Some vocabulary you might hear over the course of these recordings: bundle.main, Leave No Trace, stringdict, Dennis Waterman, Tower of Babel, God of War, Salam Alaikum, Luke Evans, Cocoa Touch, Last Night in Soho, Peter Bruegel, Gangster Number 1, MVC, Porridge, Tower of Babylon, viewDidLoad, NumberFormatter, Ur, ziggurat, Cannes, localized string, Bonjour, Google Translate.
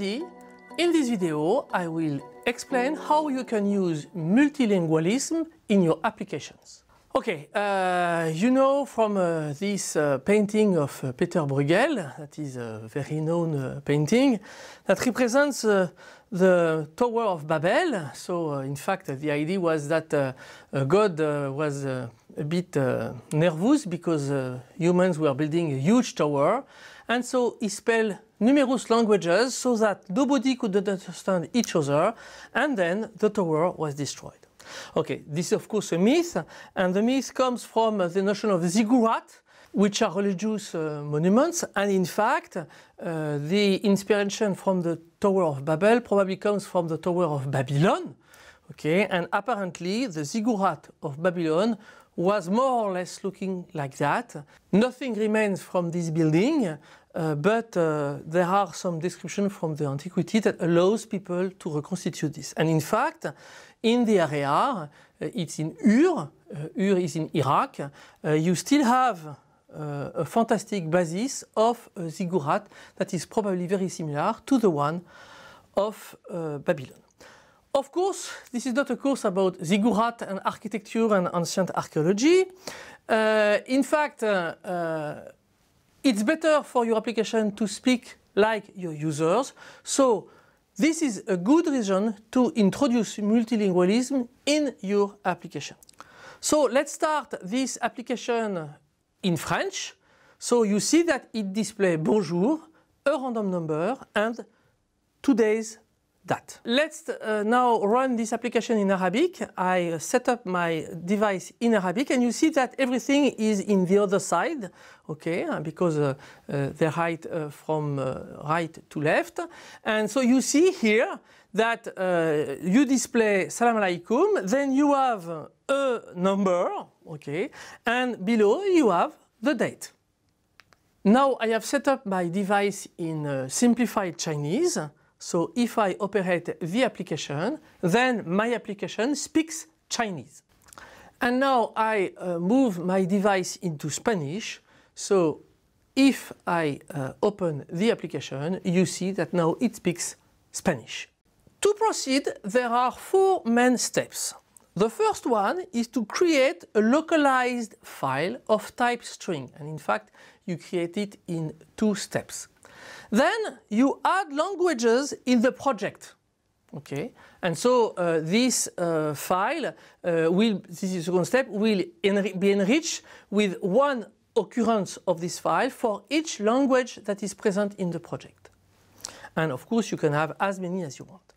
everybody! In this video, I will explain how you can use multilingualism in your applications. Okay, you know from this painting of Peter Bruegel, that is a very known painting, that represents the Tower of Babel. So, in fact, the idea was that God was a bit nervous because humans were building a huge tower, and so he spelled numerous languages so that nobody could understand each other, and then the tower was destroyed. Okay, this is of course a myth, and the myth comes from the notion of ziggurat, which are religious monuments, and in fact the inspiration from the Tower of Babel probably comes from the Tower of Babylon. Okay, and apparently the ziggurat of Babylon was more or less looking like that. Nothing remains from this building, but there are some descriptions from the antiquity that allows people to reconstitute this. And in fact, in the area, it's in Ur, Ur is in Iraq, you still have a fantastic basis of a ziggurat that is probably very similar to the one of Babylon. Of course, this is not a course about ziggurat and architecture and ancient archaeology. In fact, it's better for your application to speak like your users. So this is a good reason to introduce multilingualism in your application. So let's start this application in French. So you see that it displays Bonjour, a random number, and today's date. Let's now run this application in Arabic. I set up my device in Arabic, and you see that everything is in the other side, okay, because they're right from right to left. And so you see here that you display Salam Alaikum, then you have a number, okay, and below you have the date. Now I have set up my device in simplified Chinese. So if I operate the application, then my application speaks Chinese. And now I move my device into Spanish. So if I open the application, you see that now it speaks Spanish. To proceed, there are four main steps. The first one is to create a localized file of type string. And in fact, you create it in two steps. Then you add languages in the project, okay? And so this file will, this is the second step, will be enriched with one occurrence of this file for each language that is present in the project. And of course you can have as many as you want.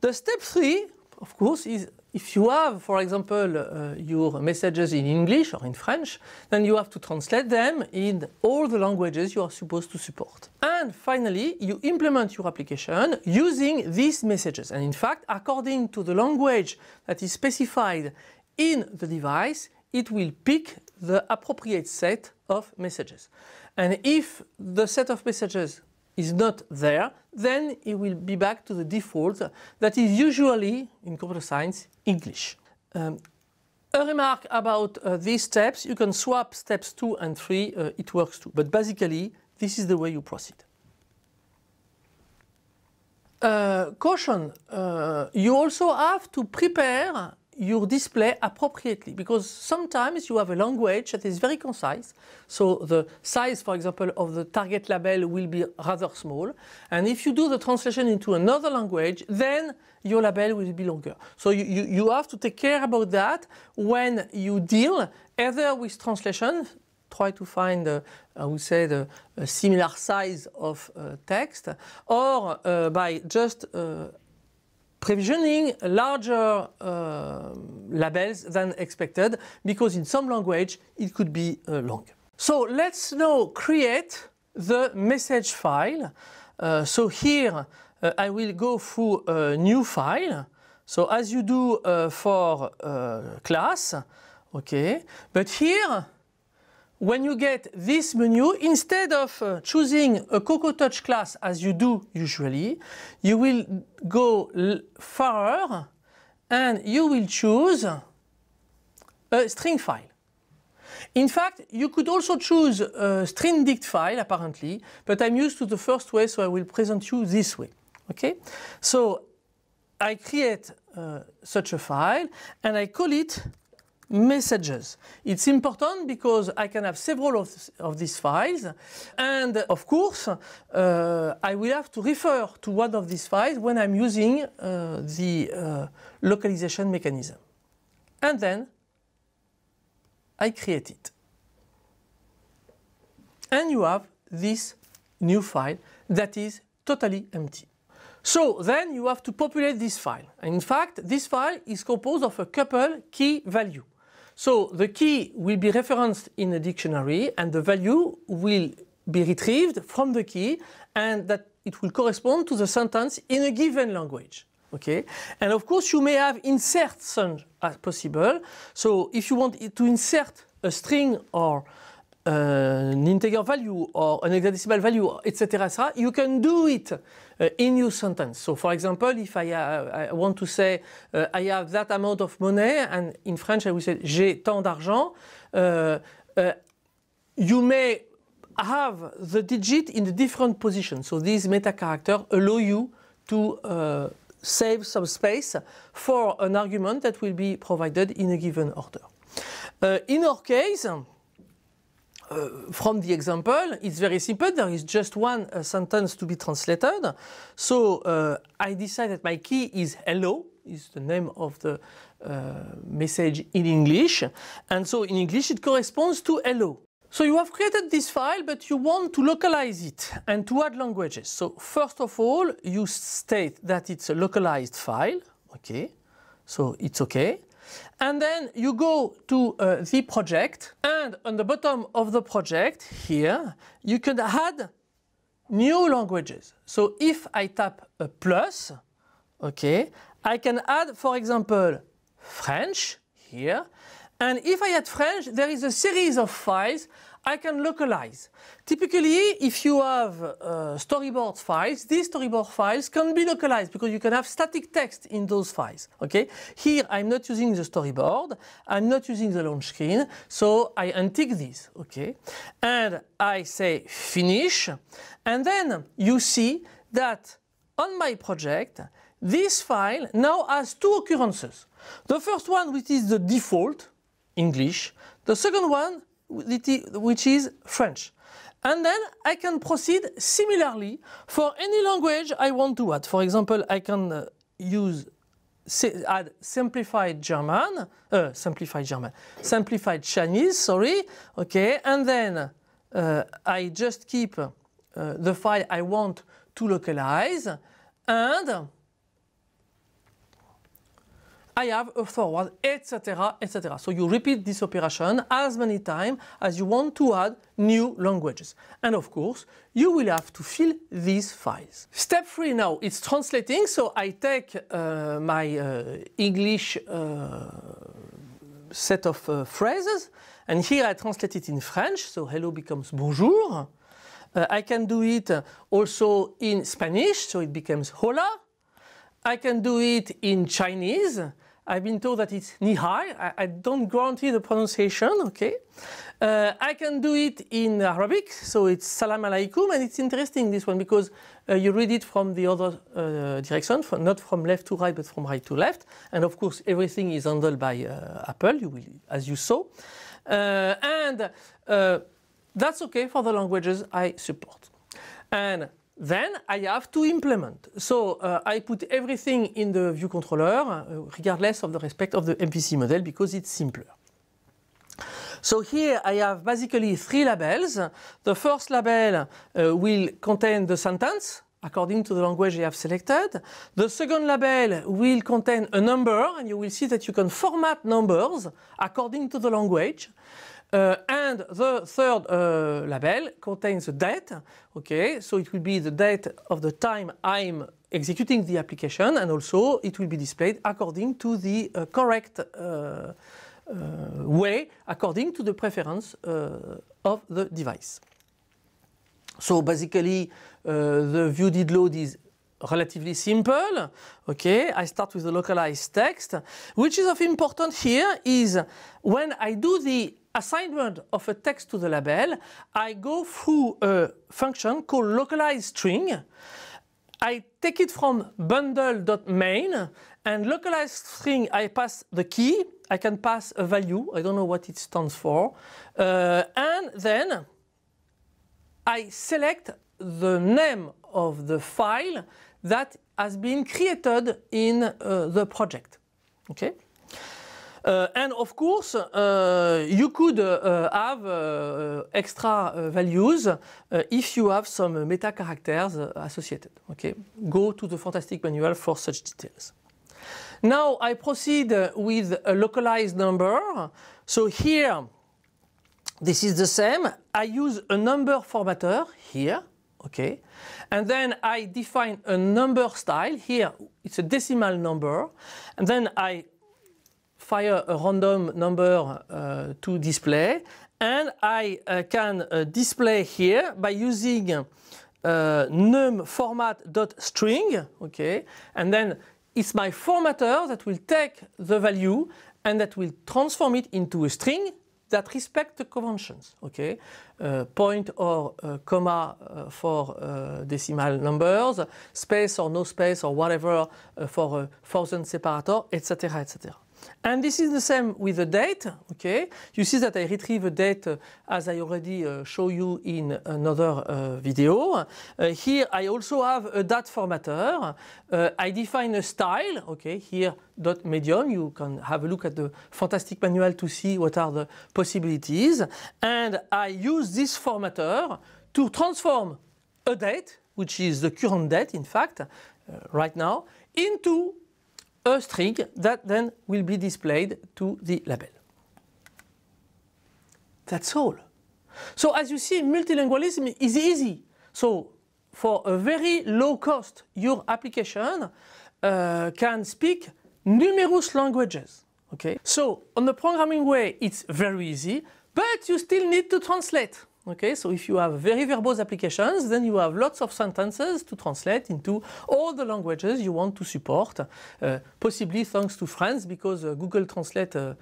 The step three, of course, is if you have, for example, your messages in English or in French, then you have to translate them in all the languages you are supposed to support. And finally, you implement your application using these messages. And in fact, according to the language that is specified in the device, it will pick the appropriate set of messages. And if the set of messages is not there, then it will be back to the default that is usually, in computer science, English. A remark about these steps, you can swap steps 2 and 3, it works too. But basically, this is the way you proceed. Caution, you also have to prepare your display appropriately, because sometimes you have a language that is very concise, so the size, for example, of the target label will be rather small, and if you do the translation into another language, then your label will be longer. So you have to take care about that when you deal either with translation, try to find, I would say, a similar size of text, or by just provisioning larger labels than expected, because in some language it could be long. So let's now create the message file. So here I will go through a new file. So as you do for class, okay, but here when you get this menu, instead of choosing a Cocoa Touch class as you do usually, you will go far and you will choose a string file. In fact, you could also choose a stringdict file apparently, but I'm used to the first way, so I will present you this way. Okay, so I create such a file and I call it messages. It's important because I can have several of these files, and of course I will have to refer to one of these files when I'm using the localization mechanism. And then I create it. And you have this new file that is totally empty. So then you have to populate this file. In fact, this file is composed of a couple key value. So the key will be referenced in a dictionary and the value will be retrieved from the key, and that it will correspond to the sentence in a given language. Okay? And of course you may have inserts as possible. So if you want to insert a string or an integer value or an hexadecimal value, etc., etc., you can do it in your sentence. So for example, if I want to say I have that amount of money, and in French I will say j'ai tant d'argent, you may have the digit in a different position. So these meta characters allow you to save some space for an argument that will be provided in a given order. In our case, from the example, it's very simple. There is just one sentence to be translated. So I decide that my key is hello, is the name of the message in English. And so in English it corresponds to hello. So you have created this file, but you want to localize it and to add languages. So first of all, you state that it's a localized file. Okay, so it's okay. And then you go to the project, and on the bottom of the project here you can add new languages. So if I tap a plus, okay, I can add for example French here, and if I add French there is a series of files I can localize. Typically, if you have storyboard files, these storyboard files can be localized because you can have static text in those files. Okay? Here, I'm not using the storyboard. I'm not using the launch screen. So I untick these. Okay? And I say finish. And then you see that on my project, this file now has two occurrences. The first one, which is the default English. The second one, which is French. And then I can proceed similarly for any language I want to add. For example, I can add simplified Chinese, sorry. Okay, and then I just keep the file I want to localize, and I have a forward, etc., etc. So you repeat this operation as many times as you want to add new languages. And of course, you will have to fill these files. Step 3 now, it's translating. So I take my English set of phrases, and here I translate it in French. So hello becomes bonjour. I can do it also in Spanish. So it becomes hola. I can do it in Chinese. I've been told that it's ni hai. I don't guarantee the pronunciation, okay? I can do it in Arabic, so it's Salam Alaikum, and it's interesting this one because you read it from the other direction, not from left to right, but from right to left. And of course, everything is handled by Apple, as you saw. That's okay for the languages I support. And then I have to implement. So I put everything in the view controller, regardless of the respect of the MVC model, because it's simpler. So here I have basically 3 labels. The first label will contain the sentence according to the language you have selected. The second label will contain a number, and you will see that you can format numbers according to the language. And the third label contains the date. Okay, so it will be the date of the time I'm executing the application, and also it will be displayed according to the correct way, according to the preference of the device. So basically, the viewDidLoad is relatively simple. Okay, I start with the localized text, which is of importance here is when I do the assignment of a text to the label, I go through a function called localized string. I take it from bundle.main, and localized string, I pass the key. I can pass a value. I don't know what it stands for. And then I select the name of the file that has been created in the project. Okay. And of course, you could have extra values if you have some meta characters associated. Okay, go to the fantastic manual for such details. Now I proceed with a localized number. So here, this is the same. I use a number formatter here. Okay, and then I define a number style. Here, it's a decimal number, and then I fire a random number to display, and I can display here by using numFormat.string, okay, and then it's my formatter that will take the value and that will transform it into a string that respect the conventions, okay, point or comma for decimal numbers, space or no space or whatever for a thousand separator, etc., etc. And this is the same with the date, okay? You see that I retrieve a date as I already show you in another video. Here I also have a date formatter. I define a style, okay? Here dot medium, you can have a look at the fantastic manual to see what are the possibilities. And I use this formatter to transform a date, which is the current date, in fact, right now, into a string that then will be displayed to the label. That's all. So as you see, multilingualism is easy. So for a very low cost, your application can speak numerous languages. Okay. So on the programming way, it's very easy, but you still need to translate. Okay, so if you have very verbose applications, then you have lots of sentences to translate into all the languages you want to support, possibly thanks to friends, because Google Translate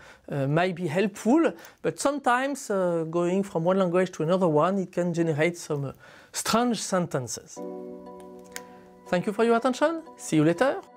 might be helpful, but sometimes going from one language to another one, it can generate some strange sentences. Thank you for your attention. See you later.